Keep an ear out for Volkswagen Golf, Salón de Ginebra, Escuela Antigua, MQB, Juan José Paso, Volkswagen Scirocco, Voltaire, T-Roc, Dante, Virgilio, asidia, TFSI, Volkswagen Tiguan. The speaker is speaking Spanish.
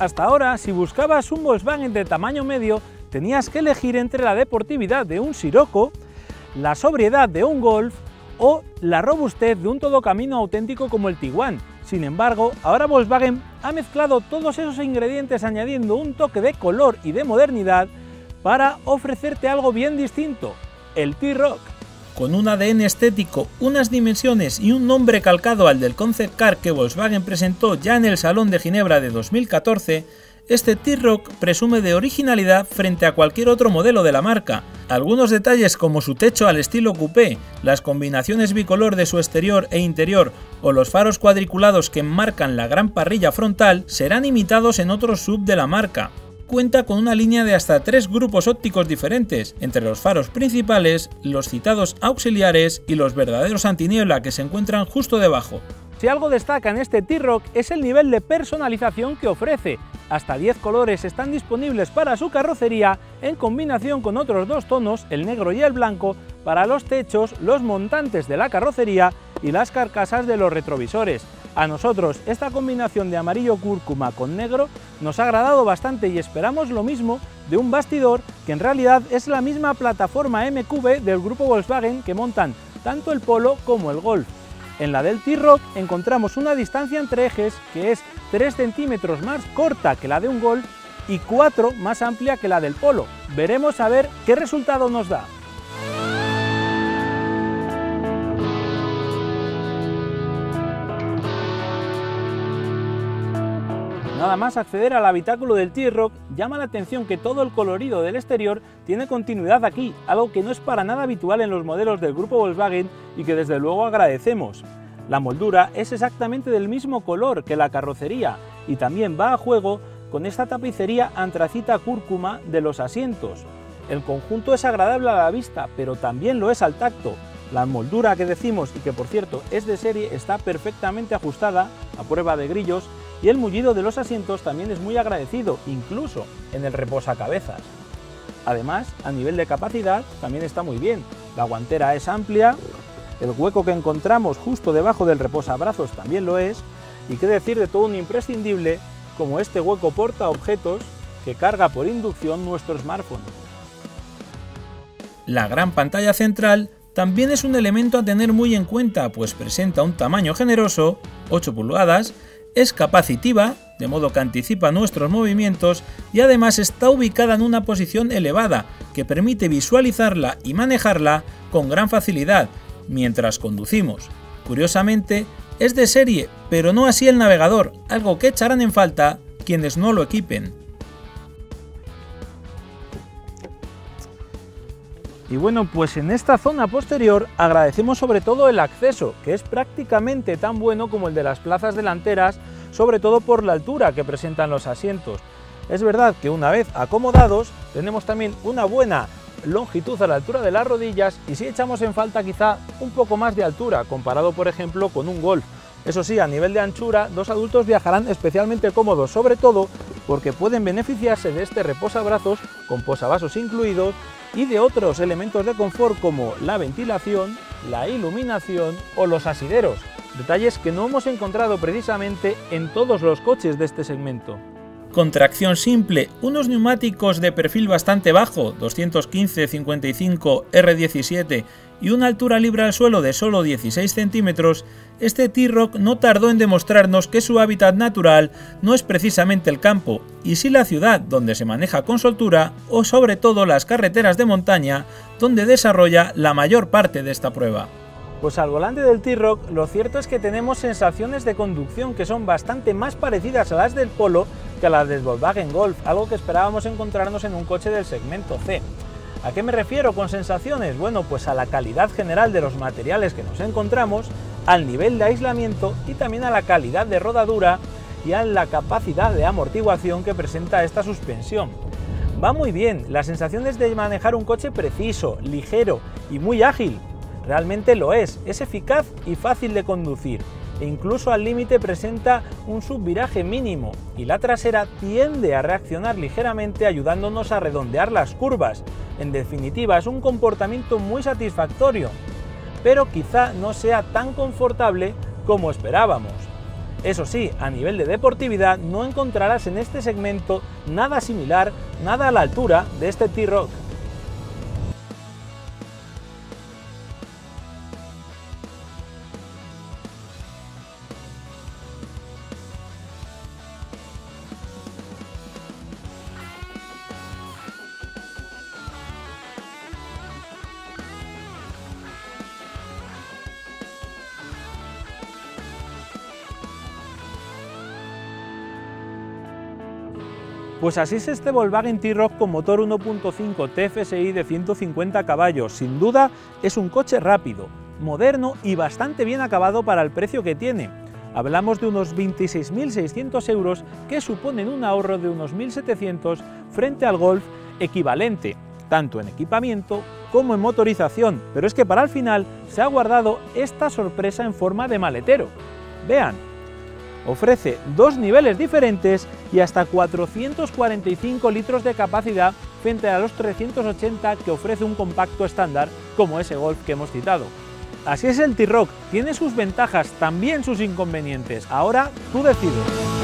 Hasta ahora, si buscabas un Volkswagen de tamaño medio, tenías que elegir entre la deportividad de un Scirocco, la sobriedad de un Golf o la robustez de un todocamino auténtico como el Tiguan. Sin embargo, ahora Volkswagen ha mezclado todos esos ingredientes añadiendo un toque de color y de modernidad para ofrecerte algo bien distinto, el T-Roc. Con un ADN estético, unas dimensiones y un nombre calcado al del concept car que Volkswagen presentó ya en el Salón de Ginebra de 2014, este T-Roc presume de originalidad frente a cualquier otro modelo de la marca. Algunos detalles como su techo al estilo coupé, las combinaciones bicolor de su exterior e interior o los faros cuadriculados que enmarcan la gran parrilla frontal serán imitados en otros SUV de la marca. Cuenta con una línea de hasta 3 grupos ópticos diferentes, entre los faros principales, los citados auxiliares y los verdaderos antiniebla que se encuentran justo debajo. Si algo destaca en este T-Roc es el nivel de personalización que ofrece. Hasta 10 colores están disponibles para su carrocería en combinación con otros 2 tonos, el negro y el blanco, para los techos, los montantes de la carrocería y las carcasas de los retrovisores. A nosotros esta combinación de amarillo cúrcuma con negro nos ha agradado bastante y esperamos lo mismo de un bastidor que en realidad es la misma plataforma MQB del grupo Volkswagen que montan tanto el Polo como el Golf. En la del T-Roc encontramos una distancia entre ejes que es 3 centímetros más corta que la de un Golf y 4 más amplia que la del Polo. Veremos a ver qué resultado nos da. Nada más acceder al habitáculo del T-Roc, llama la atención que todo el colorido del exterior tiene continuidad aquí, algo que no es para nada habitual en los modelos del grupo Volkswagen y que desde luego agradecemos. La moldura es exactamente del mismo color que la carrocería y también va a juego con esta tapicería antracita cúrcuma de los asientos. El conjunto es agradable a la vista, pero también lo es al tacto. La moldura que decimos y que por cierto es de serie está perfectamente ajustada, a prueba de grillos, y el mullido de los asientos también es muy agradecido, incluso en el reposacabezas. Además, a nivel de capacidad también está muy bien. La guantera es amplia, el hueco que encontramos justo debajo del reposabrazos también lo es, y qué decir de todo un imprescindible como este hueco portaobjetos que carga por inducción nuestro smartphone. La gran pantalla central también es un elemento a tener muy en cuenta, pues presenta un tamaño generoso, 8 pulgadas, es capacitiva, de modo que anticipa nuestros movimientos y además está ubicada en una posición elevada que permite visualizarla y manejarla con gran facilidad mientras conducimos. Curiosamente, es de serie, pero no así el navegador, algo que echarán en falta quienes no lo equipen. Y bueno, pues en esta zona posterior agradecemos sobre todo el acceso, que es prácticamente tan bueno como el de las plazas delanteras, sobre todo por la altura que presentan los asientos. Es verdad que una vez acomodados, tenemos también una buena longitud a la altura de las rodillas y sí echamos en falta quizá un poco más de altura, comparado por ejemplo con un Golf. Eso sí, a nivel de anchura, 2 adultos viajarán especialmente cómodos, sobre todo porque pueden beneficiarse de este reposabrazos con posavasos incluidos y de otros elementos de confort como la ventilación, la iluminación o los asideros, detalles que no hemos encontrado precisamente en todos los coches de este segmento. Con tracción simple, unos neumáticos de perfil bastante bajo, 215/55 R17, y una altura libre al suelo de solo 16 centímetros, este T-Roc no tardó en demostrarnos que su hábitat natural no es precisamente el campo, y sí la ciudad donde se maneja con soltura o sobre todo las carreteras de montaña donde desarrolla la mayor parte de esta prueba. Pues al volante del T-Roc lo cierto es que tenemos sensaciones de conducción que son bastante más parecidas a las del Polo que a las del Volkswagen Golf, algo que esperábamos encontrarnos en un coche del segmento C. ¿A qué me refiero con sensaciones? Bueno, pues a la calidad general de los materiales que nos encontramos, al nivel de aislamiento y también a la calidad de rodadura y a la capacidad de amortiguación que presenta esta suspensión. Va muy bien, las sensaciones de manejar un coche preciso, ligero y muy ágil. Realmente lo es eficaz y fácil de conducir, e incluso al límite presenta un subviraje mínimo y la trasera tiende a reaccionar ligeramente ayudándonos a redondear las curvas. En definitiva, es un comportamiento muy satisfactorio, pero quizá no sea tan confortable como esperábamos. Eso sí, a nivel de deportividad no encontrarás en este segmento nada similar, nada a la altura de este T-Roc. Pues así es este Volkswagen T-Roc con motor 1.5 TFSI de 150 caballos. Sin duda es un coche rápido, moderno y bastante bien acabado para el precio que tiene. Hablamos de unos 26.600 euros que suponen un ahorro de unos 1.700 frente al Golf equivalente, tanto en equipamiento como en motorización. Pero es que para el final se ha guardado esta sorpresa en forma de maletero. Vean. Ofrece dos niveles diferentes y hasta 445 litros de capacidad frente a los 380 que ofrece un compacto estándar como ese Golf que hemos citado. Así es el T-Roc, tiene sus ventajas, también sus inconvenientes. Ahora tú decides.